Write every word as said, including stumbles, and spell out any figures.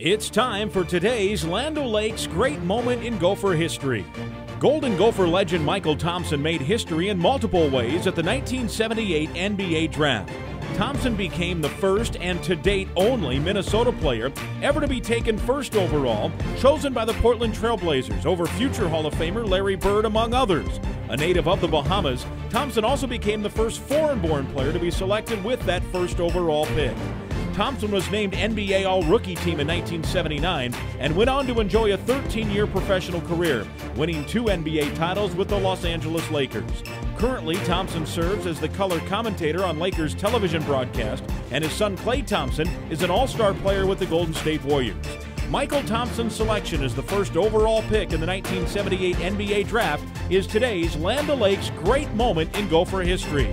It's time for today's Land O'Lakes Great Moment in Gopher History. Golden Gopher legend Mychal Thompson made history in multiple ways at the nineteen seventy-eight N B A Draft. Thompson became the first and to date only Minnesota player ever to be taken first overall, chosen by the Portland Trail Blazers over future Hall of Famer Larry Bird, among others. A native of the Bahamas, Thompson also became the first foreign-born player to be selected with that first overall pick. Thompson was named N B A All-Rookie Team in nineteen seventy-nine and went on to enjoy a thirteen-year professional career, winning two N B A titles with the Los Angeles Lakers. Currently, Thompson serves as the color commentator on Lakers television broadcast, and his son Klay Thompson is an all-star player with the Golden State Warriors. Mychal Thompson's selection as the first overall pick in the nineteen seventy-eight N B A Draft is today's Land O'Lakes Great Moment in Gopher History.